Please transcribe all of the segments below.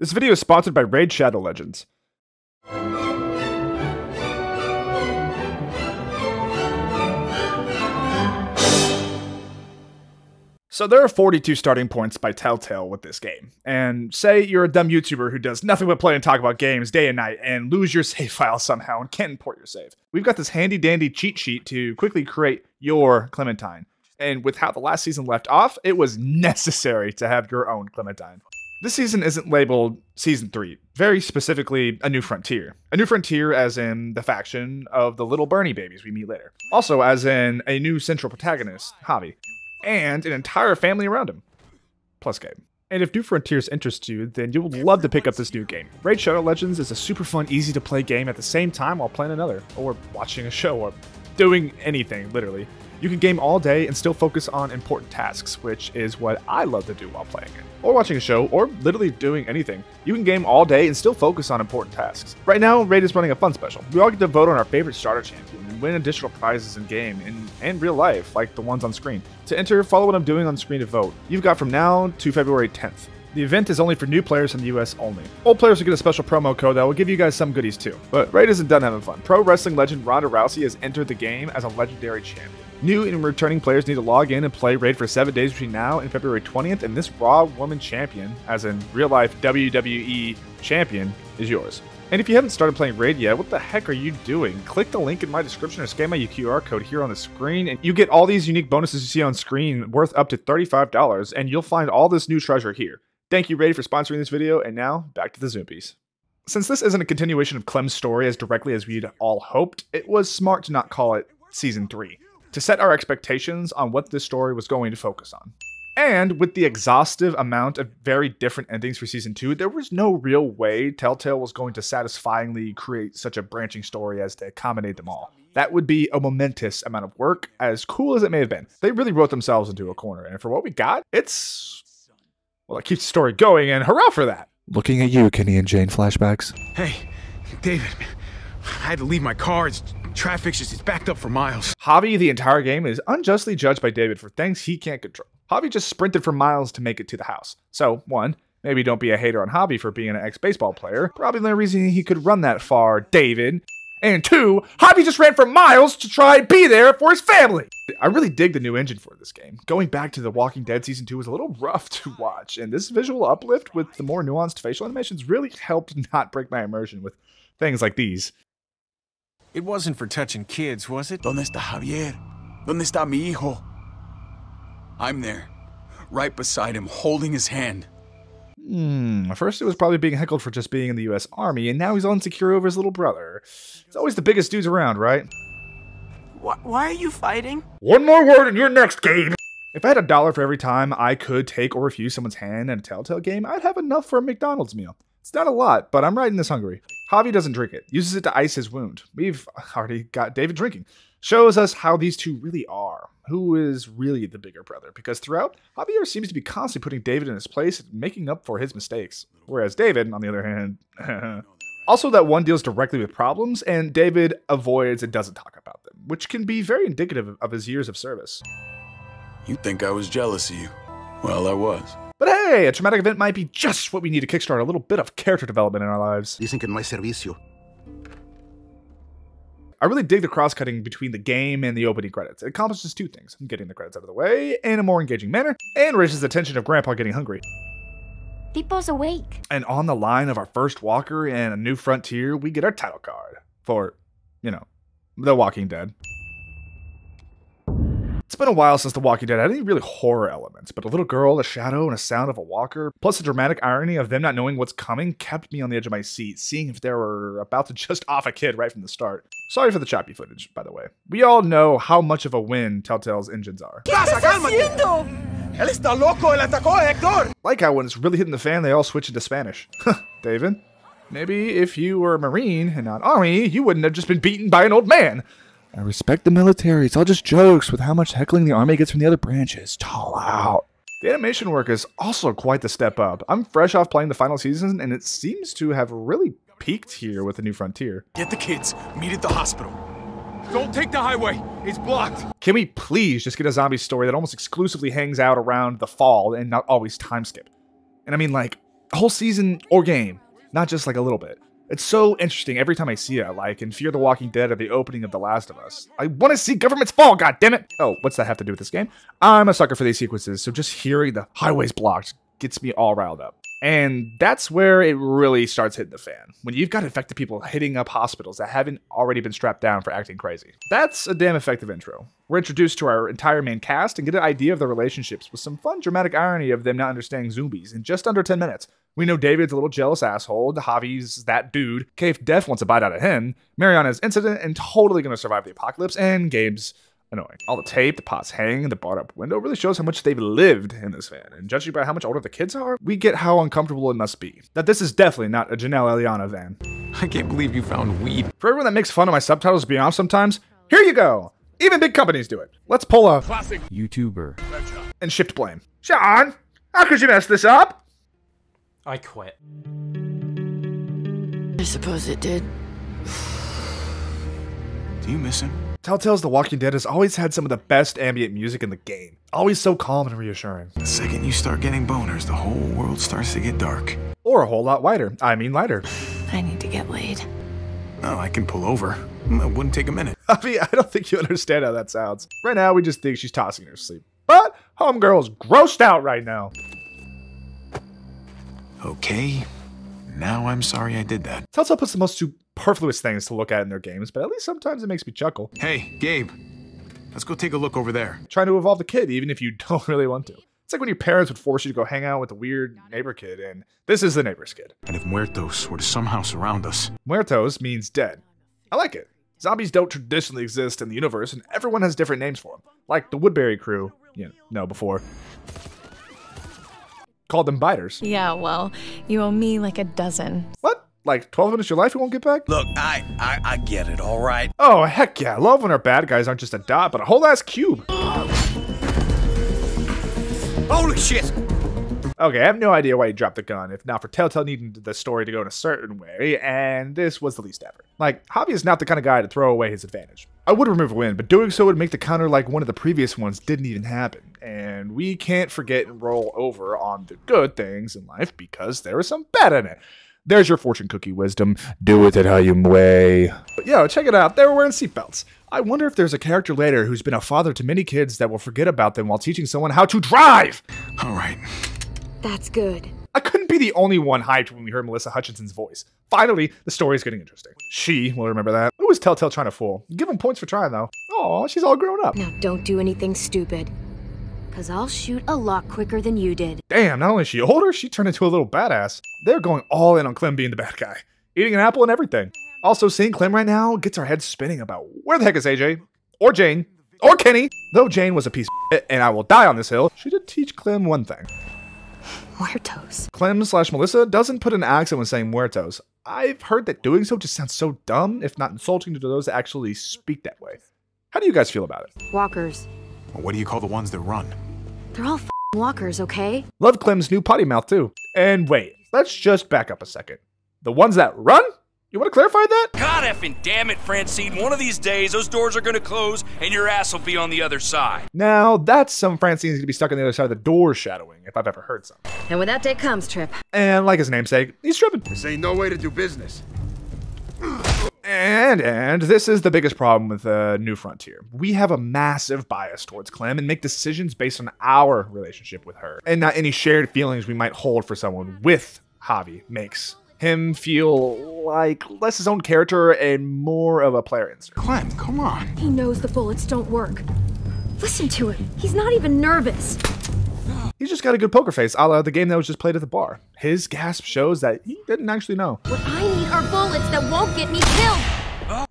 This video is sponsored by Raid Shadow Legends. So there are 42 starting points by Telltale with this game. And say you're a dumb YouTuber who does nothing but play and talk about games day and night and lose your save file somehow and can't import your save. We've got this handy dandy cheat sheet to quickly create your Clementine. And with how the last season left off, it was necessary to have your own Clementine. This season isn't labeled Season 3, very specifically A New Frontier. A New Frontier as in the faction of the little Bernie babies we meet later. Also as in a new central protagonist, Javi, and an entire family around him, plus Gabe. And if New Frontiers interests you, then you'll love to pick up this new game. Raid Shadow Legends is a super fun, easy to play game at the same time while playing another, or watching a show, or doing anything, literally. You can game all day and still focus on important tasks, which is what I love to do while playing it. Or watching a show, or literally doing anything. You can game all day and still focus on important tasks. Right now, Raid is running a fun special. We all get to vote on our favorite starter champion and win additional prizes in-game and real life, like the ones on screen. To enter, follow what I'm doing on screen to vote. You've got from now to February 10th. The event is only for new players in the US only. Old players will get a special promo code that will give you guys some goodies too. But Raid isn't done having fun. Pro wrestling legend Ronda Rousey has entered the game as a legendary champion. New and returning players need to log in and play Raid for 7 days between now and February 20th, and this Raw Woman Champion, as in real-life WWE Champion, is yours. And if you haven't started playing Raid yet, what the heck are you doing? Click the link in my description or scan my QR code here on the screen, and you get all these unique bonuses you see on screen worth up to $35, and you'll find all this new treasure here. Thank you, Raid, for sponsoring this video, and now, back to the Zoomies. Since this isn't a continuation of Clem's story as directly as we'd all hoped, it was smart to not call it Season 3, to set our expectations on what this story was going to focus on. And with the exhaustive amount of very different endings for Season 2, there was no real way Telltale was going to satisfyingly create such a branching story as to accommodate them all. That would be a momentous amount of work, as cool as it may have been. They really wrote themselves into a corner, and for what we got, it's... well, it keeps the story going, and hurrah for that. Looking at you, Kenny and Jane flashbacks. Hey, David, I had to leave my car. Traffic's just backed up for miles. Javi, the entire game, is unjustly judged by David for things he can't control. Javi just sprinted for miles to make it to the house. So, one, maybe don't be a hater on Javi for being an ex-baseball player. Probably the only reason he could run that far, David. And two, Javi just ran for miles to try and be there for his family. I really dig the new engine for this game. Going back to The Walking Dead Season 2 was a little rough to watch, and this visual uplift with the more nuanced facial animations really helped not break my immersion with things like these. It wasn't for touching kids, was it? ¿Dónde está Javier? ¿Dónde está mi hijo? I'm there, right beside him, holding his hand. At first it was probably being heckled for just being in the U.S. Army, and now he's all insecure over his little brother. It's always the biggest dudes around, right? Why are you fighting? One more word and you're next, Gabe! If I had $1 for every time I could take or refuse someone's hand in a Telltale game, I'd have enough for a McDonald's meal. It's not a lot, but I'm riding this hungry. Javi doesn't drink it, uses it to ice his wound. We've already got David drinking. Shows us how these two really are. Who is really the bigger brother? Because throughout, Javier seems to be constantly putting David in his place and making up for his mistakes. Whereas David, on the other hand... also, that one deals directly with problems, and David avoids and doesn't talk about them, which can be very indicative of his years of service. You think I was jealous of you? Well, I was. But hey, a traumatic event might be just what we need to kickstart a little bit of character development in our lives. Dicen que no hay servicio. I really dig the cross-cutting between the game and the opening credits. It accomplishes two things, getting the credits out of the way in a more engaging manner, and raises the tension of Grandpa getting hungry. People's awake. And on the line of our first walker and A New Frontier, we get our title card for, you know, The Walking Dead. It's been a while since The Walking Dead had any really horror elements, but a little girl, a shadow, and a sound of a walker, plus the dramatic irony of them not knowing what's coming, kept me on the edge of my seat, seeing if they were about to just off a kid right from the start. Sorry for the choppy footage, by the way. We all know how much of a win Telltale's engines are. Like how when it's really hitting the fan, they all switch into Spanish. David, maybe if you were a Marine and not Army, you wouldn't have just been beaten by an old man. I respect the military, it's all just jokes with how much heckling the army gets from the other branches. Tall out. The animation work is also quite the step up. I'm fresh off playing the final season, and it seems to have really peaked here with The New Frontier. Get the kids, meet at the hospital. Don't take the highway, it's blocked. Can we please just get a zombie story that almost exclusively hangs out around the fall and not always time skip? And I mean, like, whole season or game, not just like a little bit. It's so interesting every time I see it, like in Fear the Walking Dead or the opening of The Last of Us. I want to see governments fall, goddammit! Oh, what's that have to do with this game? I'm a sucker for these sequences, so just hearing the highways blocked gets me all riled up. And that's where it really starts hitting the fan. When you've got infected people hitting up hospitals that haven't already been strapped down for acting crazy. That's a damn effective intro. We're introduced to our entire main cast and get an idea of their relationships with some fun dramatic irony of them not understanding zombies in just under 10 minutes. We know David's a little jealous asshole, Javi's that dude, Kate Def wants a bite out of him, Mariana's incident and totally gonna survive the apocalypse, and Gabe's annoying. All the tape, the pots hanging, the barred up window really shows how much they've lived in this van, and judging by how much older the kids are, we get how uncomfortable it must be. That this is definitely not a Janelle Eliana van. I can't believe you found weed. For everyone that makes fun of my subtitles being off sometimes, here you go! Even big companies do it. Let's pull a classic YouTuber and shift blame. Sean, how could you mess this up? I quit. I suppose it did. Do you miss him? Telltale's The Walking Dead has always had some of the best ambient music in the game. Always so calm and reassuring. The second you start getting boners, the whole world starts to get dark. Or a whole lot wider. I mean lighter. I need to get laid. Oh, I can pull over. It wouldn't take a minute. I mean, I don't think you understand how that sounds. Right now, we just think she's tossing her sleep. But homegirl's grossed out right now. Okay, now I'm sorry I did that. Telltale puts the most superfluous things to look at in their games, but at least sometimes it makes me chuckle. Hey, Gabe, let's go take a look over there. Trying to evolve the kid, even if you don't really want to. It's like when your parents would force you to go hang out with a weird neighbor kid, and this is the neighbor's kid. And if muertos were to somehow surround us. Muertos means dead. I like it. Zombies don't traditionally exist in the universe, and everyone has different names for them. Like the Woodbury crew, you know, before. Called them biters. Yeah, well, you owe me like a dozen. What? Like 12 minutes of your life you won't get back? Look, I get it, all right? Oh, heck yeah. I love when our bad guys aren't just a dot, but a whole ass cube. Holy shit! Okay, I have no idea why he dropped the gun, if not for Telltale needing the story to go in a certain way, and this was the least effort. Like, Javi is not the kind of guy to throw away his advantage. I would remove a win, but doing so would make the counter like one of the previous ones didn't even happen, and we can't forget and roll over on the good things in life because there is some bad in it. There's your fortune cookie wisdom. Do with it how you may. But yo, check it out. They were wearing seatbelts. I wonder if there's a character later who's been a father to many kids that will forget about them while teaching someone how to drive. All right. That's good. I couldn't be the only one hyped when we heard Melissa Hutchinson's voice. Finally, the story's getting interesting. She will remember that. Who is Telltale trying to fool? Give him points for trying, though. Aw, she's all grown up. Now don't do anything stupid, because I'll shoot a lot quicker than you did. Damn, not only is she older, she turned into a little badass. They're going all in on Clem being the bad guy. Eating an apple and everything. Also, seeing Clem right now gets our heads spinning about where the heck is AJ? Or Jane? Or Kenny? Though Jane was a piece of shit, and I will die on this hill, she did teach Clem one thing. Muertos. Clem/Melissa doesn't put an accent when saying muertos. I've heard that doing so just sounds so dumb, if not insulting to those that actually speak that way. How do you guys feel about it? Walkers. Well, what do you call the ones that run? They're all f***ing walkers, okay? Love Clem's new potty mouth, too. And wait, let's just back up a second. The ones that run? You want to clarify that? God effing damn it, Francine. One of these days, those doors are going to close and your ass will be on the other side. Now, that's some Francine's going to be stuck on the other side of the door shadowing, if I've ever heard some. And when that day comes, Tripp. And like his namesake, he's tripping. This ain't no way to do business. And this is the biggest problem with A New Frontier. We have a massive bias towards Clem and make decisions based on our relationship with her. And not any shared feelings we might hold for someone with Javi makes him feel like less his own character and more of a player insert. Clem, come on. He knows the bullets don't work. Listen to him. He's not even nervous. He's just got a good poker face, a la the game that was just played at the bar. His gasp shows that he didn't actually know. What I need are bullets that won't get me killed.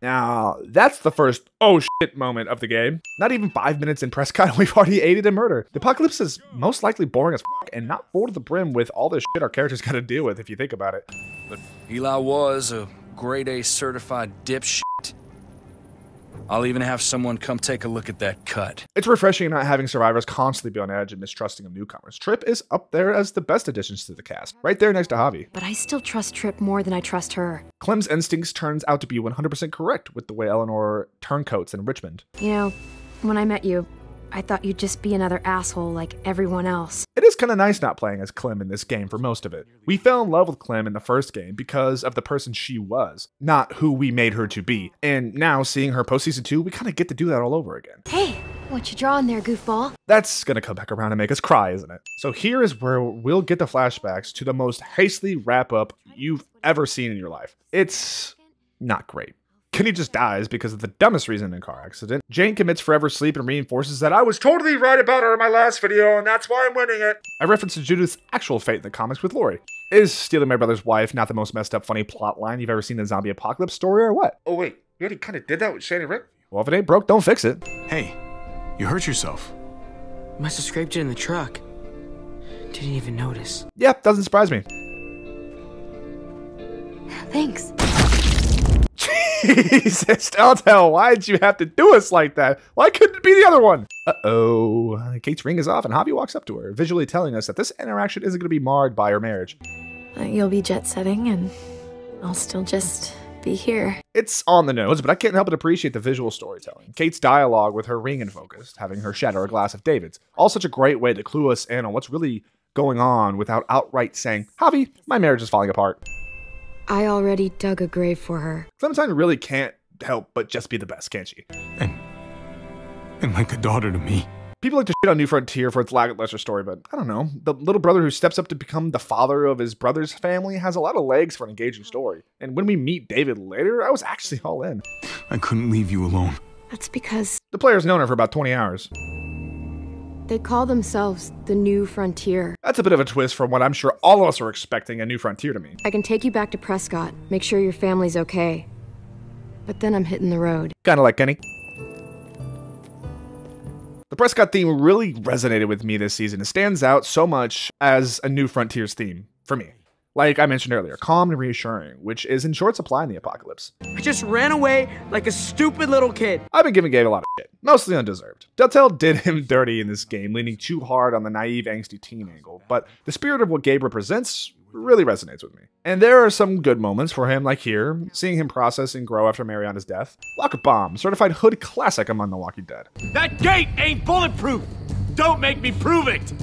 Now, that's the first oh shit moment of the game. Not even 5 minutes in Prescott and we've already aided in murder. The apocalypse is most likely boring as f and not full to the brim with all this shit our characters gotta deal with if you think about it. But Eli was a grade A certified dipshit. I'll even have someone come take a look at that cut. It's refreshing not having survivors constantly be on edge and mistrusting of newcomers. Tripp is up there as the best additions to the cast, right there next to Javi. But I still trust Tripp more than I trust her. Clem's instincts turns out to be 100% correct with the way Eleanor turncoats in Richmond. You know, when I met you, I thought you'd just be another asshole like everyone else. It is kind of nice not playing as Clem in this game for most of it. We fell in love with Clem in the first game because of the person she was, not who we made her to be. And now seeing her post-season 2, we kind of get to do that all over again. Hey, what you drawing there, goofball? That's gonna come back around and make us cry, isn't it? So here is where we'll get the flashbacks to the most hastily wrap-up you've ever seen in your life. It's not great. Kenny just dies because of the dumbest reason in a car accident. Jane commits forever sleep and reinforces that I was totally right about her in my last video, and that's why I'm winning it. A reference to Judith's actual fate in the comics with Lori. Is stealing my brother's wife not the most messed up funny plot line you've ever seen in a zombie apocalypse story, or what? Oh wait, you already kind of did that with Shani Rick? Well, if it ain't broke, don't fix it. Hey, you hurt yourself. Must have scraped it in the truck. Didn't even notice. Yep, doesn't surprise me. Thanks. Jesus, Telltale, why did you have to do us like that? Why couldn't it be the other one? Uh-oh. Kate's ring is off and Javi walks up to her, visually telling us that this interaction isn't going to be marred by her marriage. You'll be jet-setting and I'll still just be here. It's on the nose, but I can't help but appreciate the visual storytelling. Kate's dialogue with her ring in focus, having her shatter a glass of David's. All such a great way to clue us in on what's really going on without outright saying, Javi, my marriage is falling apart. I already dug a grave for her. Clementine really can't help but just be the best, can't she? And like a daughter to me. People like to shit on New Frontier for its lackluster story, but I don't know. The little brother who steps up to become the father of his brother's family has a lot of legs for an engaging story. And when we meet David later, I was actually all in. I couldn't leave you alone. That's because... The player's known her for about 20 hours. They call themselves the New Frontier. That's a bit of a twist from what I'm sure all of us are expecting a New Frontier to mean. I can take you back to Prescott, make sure your family's okay. But then I'm hitting the road. Kinda like Kenny. The Prescott theme really resonated with me this season. It stands out so much as a New Frontier's theme for me. Like I mentioned earlier, calm and reassuring, which is in short supply in the apocalypse. I just ran away like a stupid little kid. I've been giving Gabe a lot of shit, mostly undeserved. Telltale did him dirty in this game, leaning too hard on the naive, angsty teen angle, but the spirit of what Gabe represents really resonates with me. And there are some good moments for him, like here, seeing him process and grow after Mariana's death. Locker Bomb, certified hood classic among The Walking Dead. That gate ain't bulletproof! Don't make me prove it!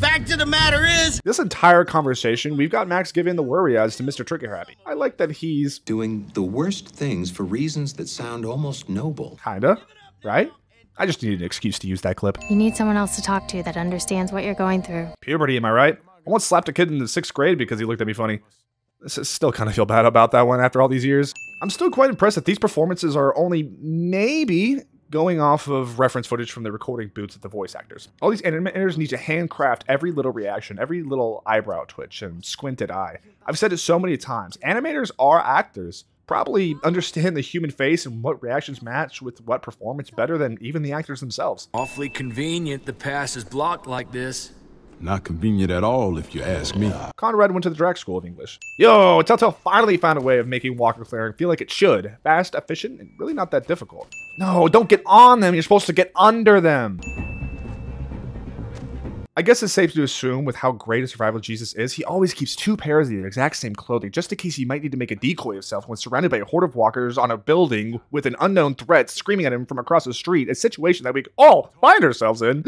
Fact of the matter is... This entire conversation, we've got Max giving the worry eyes to Mr. Trigger Happy. I like that he's... doing the worst things for reasons that sound almost noble. Kinda, right? I just needed an excuse to use that clip. You need someone else to talk to that understands what you're going through. Puberty, am I right? I once slapped a kid in the 6th grade because he looked at me funny. I still kind of feel bad about that one after all these years. I'm still quite impressed that these performances are only maybe... going off of reference footage from the recording booths of the voice actors. All these animators need to handcraft every little reaction, every little eyebrow twitch and squinted eye. I've said it so many times. Animators are actors. Probably understand the human face and what reactions match with what performance better than even the actors themselves. Awfully convenient the pass is blocked like this. Not convenient at all, if you ask me. Conrad went to the drag school of English. Yo, Telltale finally found a way of making walker clearing feel like it should. Fast, efficient, and really not that difficult. No, don't get on them. You're supposed to get under them. I guess it's safe to assume with how great a survival Jesus is, he always keeps 2 pairs of the exact same clothing just in case he might need to make a decoy of himself when surrounded by a horde of walkers on a building with an unknown threat screaming at him from across the street, a situation that we all find ourselves in.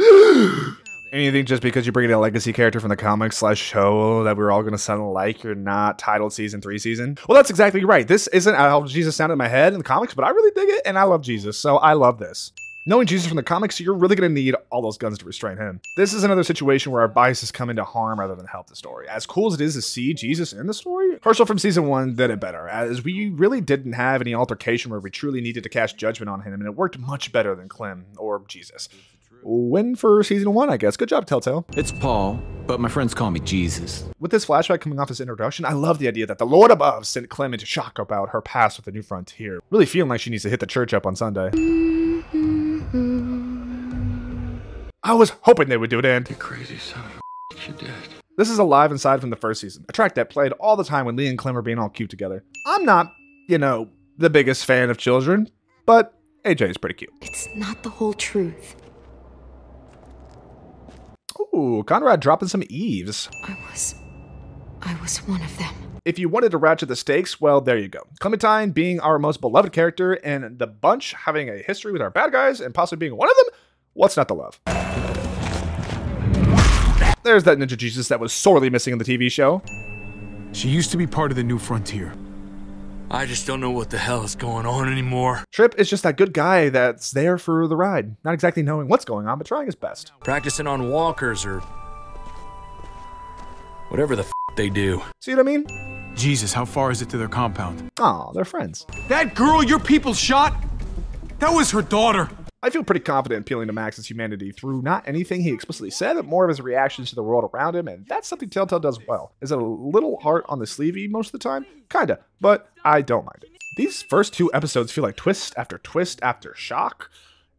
Anything just because you bring in a legacy character from the comics slash show that we're all going to sound like you're not titled season 3 season? Well, that's exactly right. This isn't how Jesus sounded in my head in the comics, but I really dig it and I love Jesus, so I love this. Knowing Jesus from the comics, you're really going to need all those guns to restrain him. This is another situation where our biases come into harm rather than help the story. As cool as it is to see Jesus in the story, Hershel from season 1 did it better, as we really didn't have any altercation where we truly needed to cast judgment on him, and it worked much better than Clem or Jesus. Win for season 1, I guess. Good job, Telltale. It's Paul, but my friends call me Jesus. With this flashback coming off his introduction, I love the idea that the Lord above sent Clem into shock about her past with the New Frontier. Really feeling like she needs to hit the church up on Sunday. I was hoping they would do it in. You crazy son of a you did. This is Alive Inside from the first season, a track that played all the time when Lee and Clem were being all cute together. I'm not, you know, the biggest fan of children, but AJ is pretty cute. It's not the whole truth. Ooh, Conrad dropping some eaves. I was one of them. If you wanted to ratchet the stakes, well, there you go. Clementine being our most beloved character and the bunch having a history with our bad guys and possibly being one of them What's not to love? There's that ninja Jesus that was sorely missing in the TV show. She used to be part of the New Frontier. I just don't know what the hell is going on anymore. Tripp is just that good guy that's there for the ride. Not exactly knowing what's going on, but trying his best. Practicing on walkers or whatever the f they do. See what I mean? Jesus, how far is it to their compound? Aw, they're friends. That girl your people shot? That was her daughter. I feel pretty confident in appealing to Max's humanity through not anything he explicitly said, but more of his reactions to the world around him, and that's something Telltale does well. Is it a little heart on the sleevey most of the time? Kinda, but I don't mind it. These first two episodes feel like twist after shock,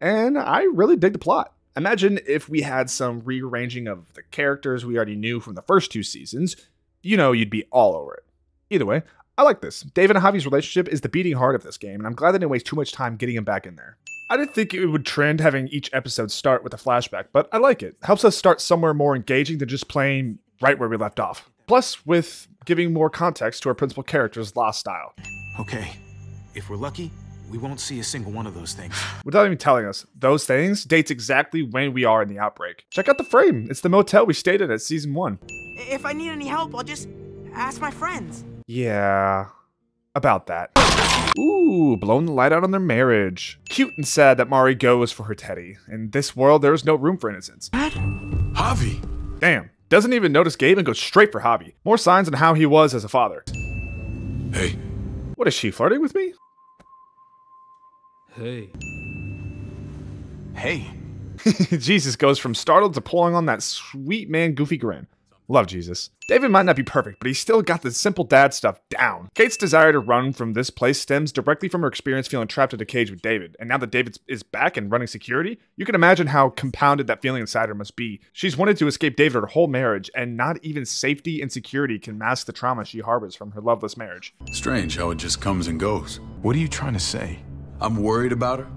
and I really dig the plot. Imagine if we had some rearranging of the characters we already knew from the first two seasons. You know, you'd be all over it. Either way, I like this. David and Javi's relationship is the beating heart of this game, and I'm glad they didn't waste too much time getting him back in there. I didn't think it would trend having each episode start with a flashback, but I like it. Helps us start somewhere more engaging than just playing right where we left off. Plus, with giving more context to our principal character's lost style. Okay, if we're lucky, we won't see a single one of those things. Without even telling us, those things dates exactly when we are in the outbreak. Check out the frame. It's the motel we stayed at season 1. If I need any help, I'll just ask my friends. Yeah, about that. Ooh, blown the light out on their marriage. Cute and sad that Mari goes for her teddy. In this world, there is no room for innocence. What? Javi. Damn, doesn't even notice Gabe and goes straight for Javi. More signs on how he was as a father. Hey. What, is she flirting with me? Hey. Hey. Jesus goes from startled to pulling on that sweet man goofy grin. Love Jesus. David might not be perfect, but he's still got the simple dad stuff down. Kate's desire to run from this place stems directly from her experience feeling trapped in a cage with David, and now that David is back and running security, you can imagine how compounded that feeling inside her must be. She's wanted to escape David her whole marriage, and not even safety and security can mask the trauma she harbors from her loveless marriage. Strange how it just comes and goes. What are you trying to say? I'm worried about her?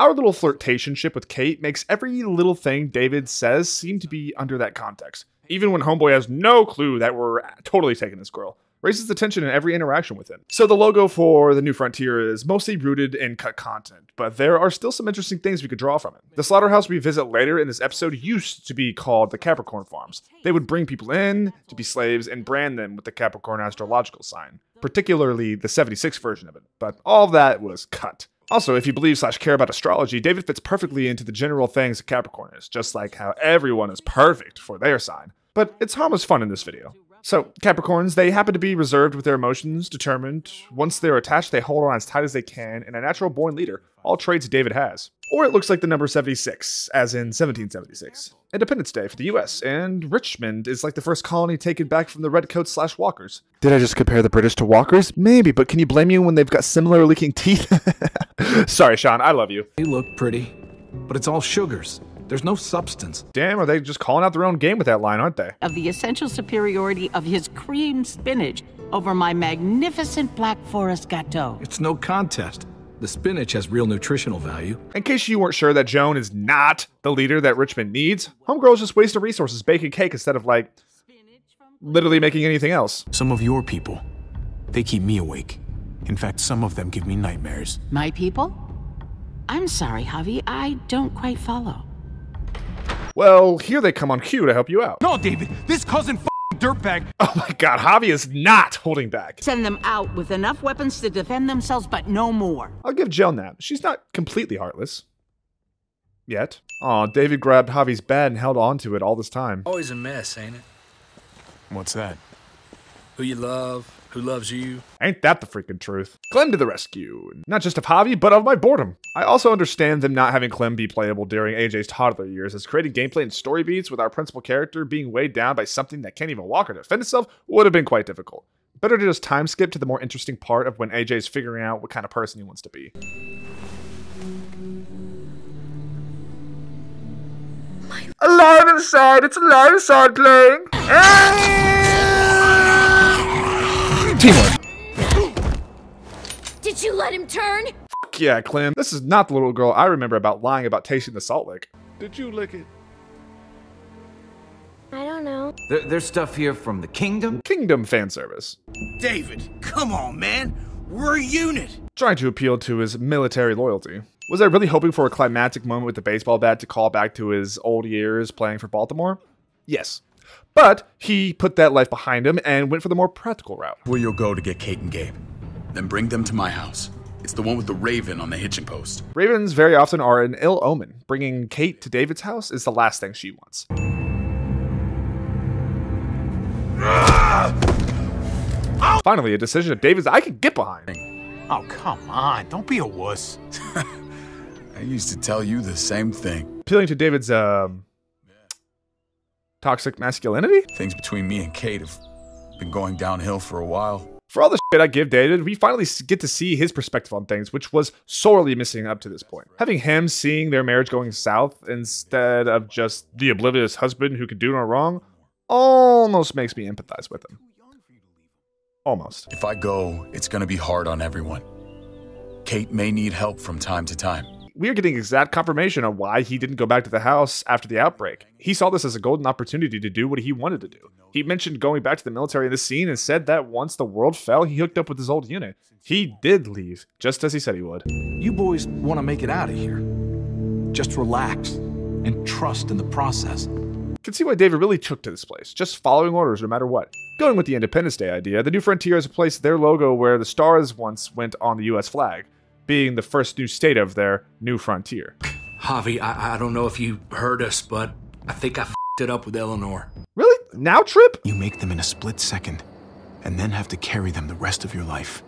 Our little flirtationship with Kate makes every little thing David says seem to be under that context. Even when homeboy has no clue that we're totally taking this girl. Raises the tension in every interaction with him. So the logo for The New Frontier is mostly rooted in cut content, but there are still some interesting things we could draw from it. The slaughterhouse we visit later in this episode used to be called the Capricorn Farms. They would bring people in to be slaves and brand them with the Capricorn astrological sign, particularly the 76 version of it, but all that was cut. Also, if you believe/care about astrology, David fits perfectly into the general things a Capricorn is, just like how everyone is perfect for their sign. But it's harmless fun in this video. So, Capricorns, they happen to be reserved with their emotions, determined. Once they're attached, they hold on as tight as they can, and a natural-born leader, all traits David has. Or it looks like the number 76, as in 1776. Independence Day for the US, and Richmond is like the first colony taken back from the redcoats/walkers. Did I just compare the British to walkers? Maybe, but can you blame me when they've got similar leaking teeth? Sorry, Sean, I love you. They look pretty, but it's all sugars. There's no substance. Damn, are they just calling out their own game with that line, aren't they? Of the essential superiority of his cream spinach over my magnificent black forest gâteau. It's no contest. The spinach has real nutritional value. In case you weren't sure that Joan is not the leader that Richmond needs, homegirls just wasted resources baking cake instead of, like, literally making anything else. Some of your people, they keep me awake. In fact, some of them give me nightmares. My people? I'm sorry, Javi, I don't quite follow. Well, here they come on cue to help you out. No, David, this cousin f***ing dirtbag. Oh my god, Javi is not holding back. Send them out with enough weapons to defend themselves, but no more. I'll give Joan that. She's not completely heartless. Yet. Aw, David grabbed Javi's bed and held on to it all this time. Always a mess, ain't it? What's that? Who you love, who loves you. Ain't that the freaking truth. Clem to the rescue. Not just of Javi, but of my boredom. I also understand them not having Clem be playable during AJ's toddler years, as creating gameplay and story beats with our principal character being weighed down by something that can't even walk or defend itself would have been quite difficult. Better to just time skip to the more interesting part of when AJ's figuring out what kind of person he wants to be. Alive inside, it's alive inside, Clem. Teamwork. Did you let him turn? Fuck yeah, Clem. This is not the little girl I remember about lying about tasting the salt lick. Did you lick it? I don't know. There's stuff here from the Kingdom. Kingdom fan service. David, come on, man. We're a unit. Trying to appeal to his military loyalty. Was I really hoping for a climactic moment with the baseball bat to call back to his old years playing for Baltimore? Yes. But he put that life behind him and went for the more practical route. Where you'll go to get Kate and Gabe. Then bring them to my house. It's the one with the raven on the hitching post. Ravens very often are an ill omen. Bringing Kate to David's house is the last thing she wants. Finally, a decision of David's I could get behind. Oh, come on. Don't be a wuss. I used to tell you the same thing. Appealing to David's, toxic masculinity? Things between me and Kate have been going downhill for a while. For all the shit I give David, we finally get to see his perspective on things, which was sorely missing up to this point. Having him seeing their marriage going south instead of just the oblivious husband who could do no wrong almost makes me empathize with him. Almost. If I go, it's going to be hard on everyone. Kate may need help from time to time. We are getting exact confirmation on why he didn't go back to the house after the outbreak. He saw this as a golden opportunity to do what he wanted to do. He mentioned going back to the military in this scene and said that once the world fell, he hooked up with his old unit. He did leave, just as he said he would. You boys want to make it out of here. Just relax and trust in the process. Can see why David really took to this place, just following orders no matter what. Going with the Independence Day idea, the New Frontier has placed their logo where the stars once went on the U.S. flag, being the first new state of their new frontier. Javi, I don't know if you heard us, but I think I f***ed it up with Eleanor. Really? Now, Tripp? You make them in a split second, and then have to carry them the rest of your life.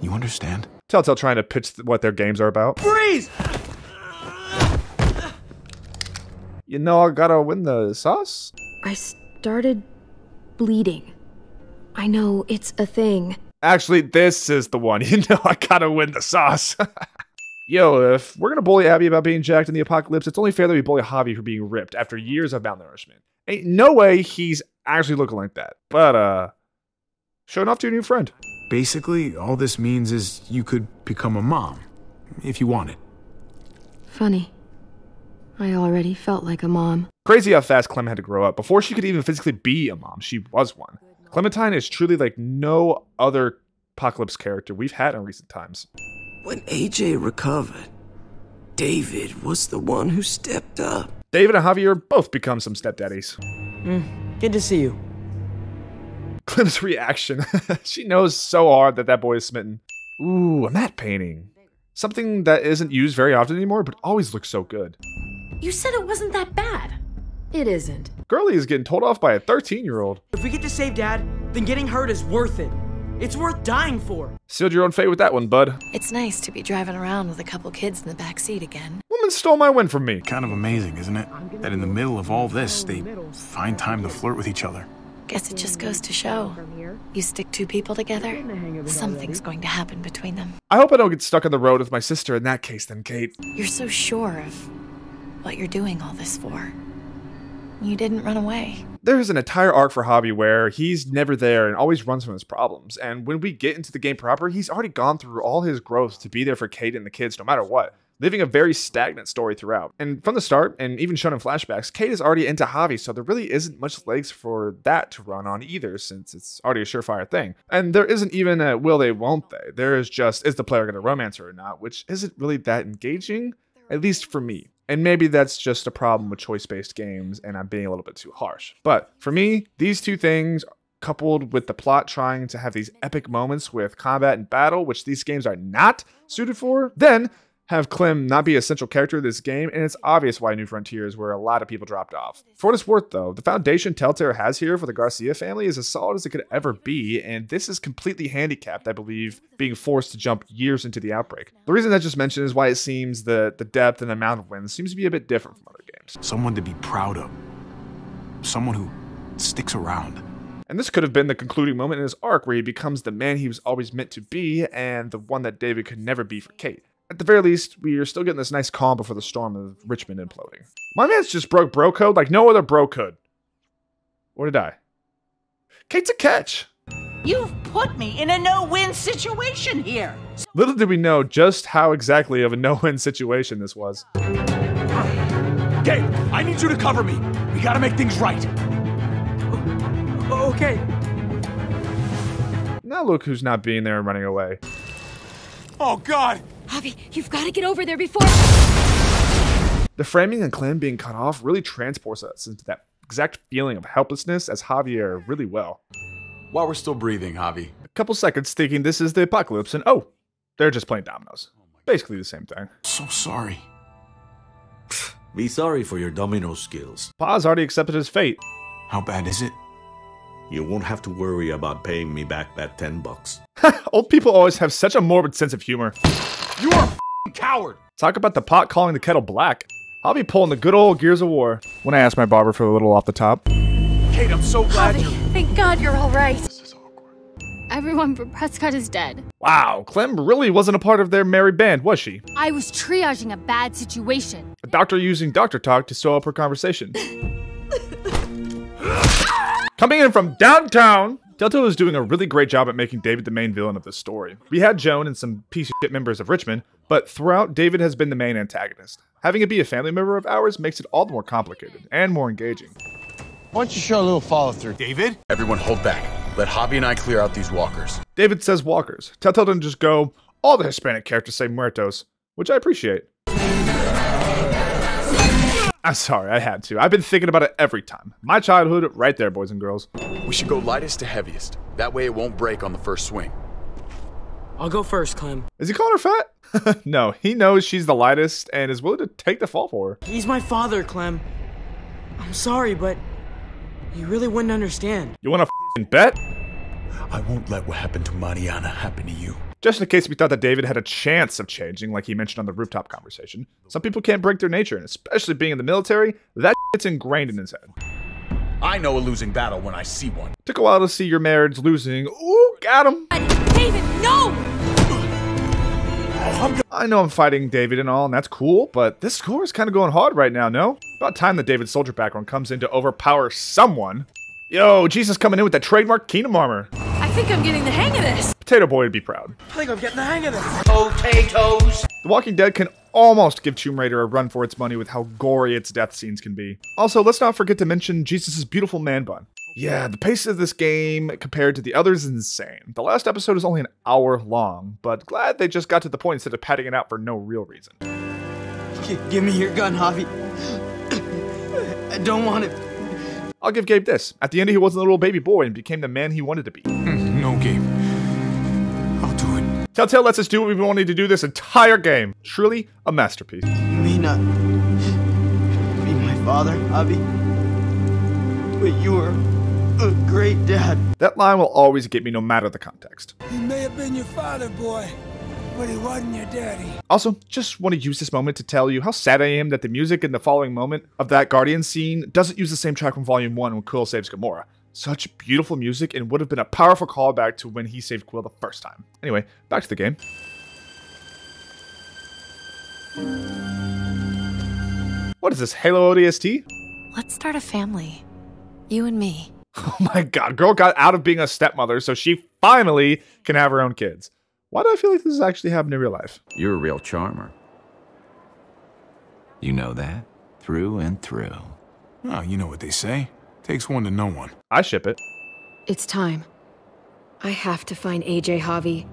You understand? Telltale trying to pitch what their games are about. Freeze! You know I gotta win the sauce? I started bleeding. I know, it's a thing. Actually, this is the one. You know, I gotta win the sauce. Yo, if we're gonna bully Abby about being jacked in the apocalypse, it's only fair that we bully Javi for being ripped after years of malnourishment. Ain't no way he's actually looking like that. But, showing off to your new friend. Basically, all this means is you could become a mom, if you wanted. Funny. I already felt like a mom. Crazy how fast Clem had to grow up. Before she could even physically be a mom, she was one. Clementine is truly like no other apocalypse character we've had in recent times. When AJ recovered, David was the one who stepped up. David and Javier both become some stepdaddies. Good to see you. Clem's reaction. She knows so hard that that boy is smitten. Ooh, a matte painting. Something that isn't used very often anymore, but always looks so good. You said it wasn't that bad. It isn't. Girlie is getting told off by a 13-year-old. If we get to save Dad, then getting hurt is worth it. It's worth dying for. Sealed your own fate with that one, bud. It's nice to be driving around with a couple kids in the backseat again. Woman stole my win from me. Kind of amazing, isn't it? That in the middle of all this, they find time to flirt with each other. Guess it just goes to show. You stick two people together, something's going to happen between them. I hope I don't get stuck on the road with my sister in that case then, Kate. You're so sure of what you're doing all this for. You didn't run away. There's an entire arc for Javi where he's never there and always runs from his problems. And when we get into the game proper, he's already gone through all his growth to be there for Kate and the kids no matter what, living a very stagnant story throughout. And from the start, and even shown in flashbacks, Kate is already into Javi, so there really isn't much legs for that to run on either, since it's already a surefire thing. And there isn't even a will they, won't they. There is just, is the player going to romance her or not, which isn't really that engaging, at least for me. And maybe that's just a problem with choice-based games and I'm being a little bit too harsh. But for me, these two things, coupled with the plot trying to have these epic moments with combat and battle, which these games are not suited for, then have Clem not be a central character of this game, and it's obvious why New Frontier is where a lot of people dropped off. For what it's worth, though, the foundation Telltale has here for the Garcia family is as solid as it could ever be, and this is completely handicapped, I believe, being forced to jump years into the outbreak. The reason I just mentioned is why it seems the depth and amount of wins seems to be a bit different from other games. Someone to be proud of. Someone who sticks around. And this could have been the concluding moment in his arc where he becomes the man he was always meant to be, and the one that David could never be for Kate. At the very least, we are still getting this nice calm before the storm of Richmond imploding. My man's just broke bro code like no other bro could. Or did I? Kate's a catch. You've put me in a no-win situation here. Little did we know just how exactly of a no-win situation this was. Gabe, I need you to cover me. We gotta make things right. Okay. Now look who's not being there and running away. Oh God. Javi, you've got to get over there before... The framing and Clem being cut off really transports us into that exact feeling of helplessness as Javier really well. While we're still breathing, Javi. A couple seconds thinking this is the apocalypse and oh, they're just playing dominoes. Basically the same thing. So sorry. Be sorry for your domino skills. Pa's already accepted his fate. How bad is it? You won't have to worry about paying me back that $10. Old people always have such a morbid sense of humor. You are a f***ing coward! Talk about the pot calling the kettle black. I'll be pulling the good old Gears of War. When I asked my barber for a little off the top. Kate, I'm so glad Javi, you're- thank God you're alright. This is awkward. Everyone from Prescott is dead. Wow, Clem really wasn't a part of their merry band, was she? I was triaging a bad situation. A doctor using doctor talk to sew up her conversation. Coming in from downtown, Telltale is doing a really great job at making David the main villain of this story. We had Joan and some piece of shit members of Richmond, but throughout, David has been the main antagonist. Having it be a family member of ours makes it all the more complicated and more engaging. Why don't you show a little follow-through, David? Everyone hold back. Let Javi and I clear out these walkers. David says walkers. Telltale didn't just go, all the Hispanic characters say muertos, which I appreciate. I'm sorry, I had to. I've been thinking about it every time. My childhood, right there, boys and girls. We should go lightest to heaviest. That way it won't break on the first swing. I'll go first, Clem. Is he calling her fat? No, he knows she's the lightest and is willing to take the fall for her. He's my father, Clem. I'm sorry, but you really wouldn't understand. You want to f***ing bet? I won't let what happened to Mariana happen to you. Just in case we thought that David had a chance of changing, like he mentioned on the rooftop conversation, some people can't break their nature, and especially being in the military, that shit's ingrained in his head. I know a losing battle when I see one. Took a while to see your marriage losing. Ooh, got him! David, no! I know I'm fighting David and all, and that's cool, but this score is kind of going hard right now, no? About time that David's soldier background comes in to overpower someone. Yo, Jesus coming in with that trademark Kingdom armor. I think I'm getting the hang of this. Potato Boy would be proud. I think I'm getting the hang of this. Potatoes. The Walking Dead can almost give Tomb Raider a run for its money with how gory its death scenes can be. Also, let's not forget to mention Jesus' beautiful man bun. Yeah, the pace of this game compared to the others is insane. The last episode is only an hour long, but glad they just got to the point instead of padding it out for no real reason. Give me your gun, Javi. I don't want it. I'll give Gabe this. At the end, he wasn't a little baby boy and became the man he wanted to be. No, Gabe. I'll do it. Telltale lets us do what we've been wanting to do this entire game. Truly a masterpiece. You mean not be my father, Javi? But you are a great dad. That line will always get me no matter the context. He may have been your father, boy, but he wasn't your daddy. Also, just want to use this moment to tell you how sad I am that the music in the following moment of that Guardian scene doesn't use the same track from Volume 1 when Quill saves Gamora. Such beautiful music and would have been a powerful callback to when he saved Quill the first time. Anyway, back to the game. What is this, Halo ODST? Let's start a family. You and me. Oh my god, girl got out of being a stepmother so she finally can have her own kids. Why do I feel like this is actually happening in real life? You're a real charmer. You know that? Through and through. Oh, you know what they say. Takes one to know one. I ship it. It's time. I have to find AJ, Javi.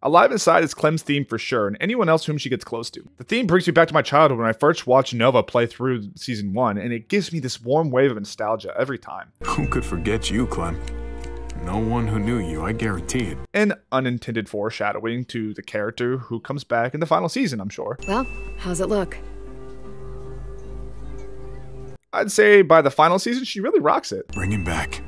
Alive Inside is Clem's theme for sure, and anyone else whom she gets close to. The theme brings me back to my childhood when I first watched Nova play through Season 1, and it gives me this warm wave of nostalgia every time. Who could forget you, Clem? No one who knew you, I guarantee it. An unintended foreshadowing to the character who comes back in the final season, I'm sure. Well, how's it look? I'd say by the final season, she really rocks it. Bring him back.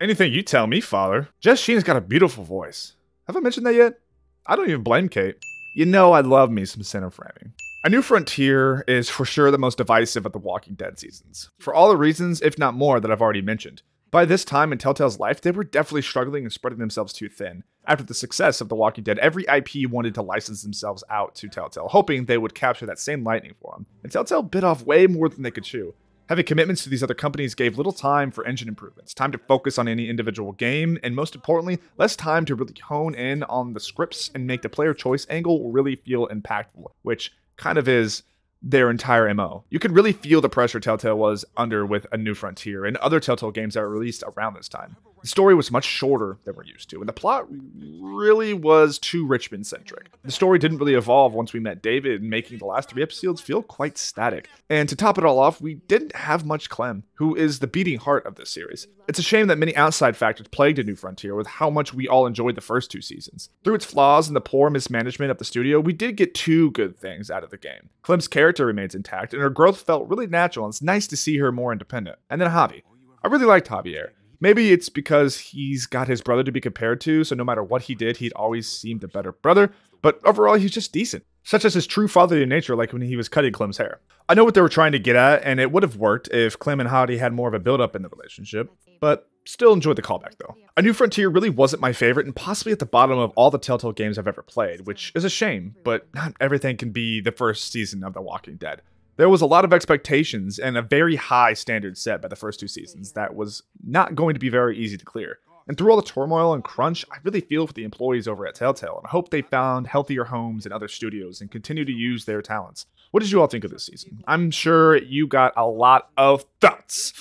Anything you tell me, father. Jess Sheen's got a beautiful voice. Have I mentioned that yet? I don't even blame Kate. You know I love me some center framing. A New Frontier is for sure the most divisive of the Walking Dead seasons. For all the reasons, if not more, that I've already mentioned. By this time in Telltale's life, they were definitely struggling and spreading themselves too thin. After the success of The Walking Dead, every IP wanted to license themselves out to Telltale, hoping they would capture that same lightning for them. And Telltale bit off way more than they could chew. Having commitments to these other companies gave little time for engine improvements, time to focus on any individual game, and most importantly, less time to really hone in on the scripts and make the player choice angle really feel impactful, which kind of is their entire MO. You could really feel the pressure Telltale was under with A New Frontier and other Telltale games that were released around this time. The story was much shorter than we're used to, and the plot really was too Richmond-centric. The story didn't really evolve once we met David, making the last three episodes feel quite static. And to top it all off, we didn't have much Clem, who is the beating heart of this series. It's a shame that many outside factors plagued A New Frontier with how much we all enjoyed the first two seasons. Through its flaws and the poor mismanagement of the studio, we did get two good things out of the game. Clem's character remains intact, and her growth felt really natural, and it's nice to see her more independent. And then Javi. I really liked Javier. Maybe it's because he's got his brother to be compared to, so no matter what he did, he'd always seemed a better brother, but overall he's just decent. Such as his true fatherly nature, like when he was cutting Clem's hair. I know what they were trying to get at, and it would have worked if Clem and Javi had more of a build-up in the relationship, but still enjoyed the callback though. A New Frontier really wasn't my favorite, and possibly at the bottom of all the Telltale games I've ever played, which is a shame, but not everything can be the first season of The Walking Dead. There was a lot of expectations and a very high standard set by the first two seasons that was not going to be very easy to clear. And through all the turmoil and crunch, I really feel for the employees over at Telltale, and I hope they found healthier homes in other studios and continue to use their talents. What did you all think of this season? I'm sure you got a lot of thoughts.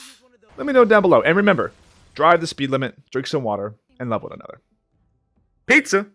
Let me know down below, and remember, drive the speed limit, drink some water, and love one another. Pizza!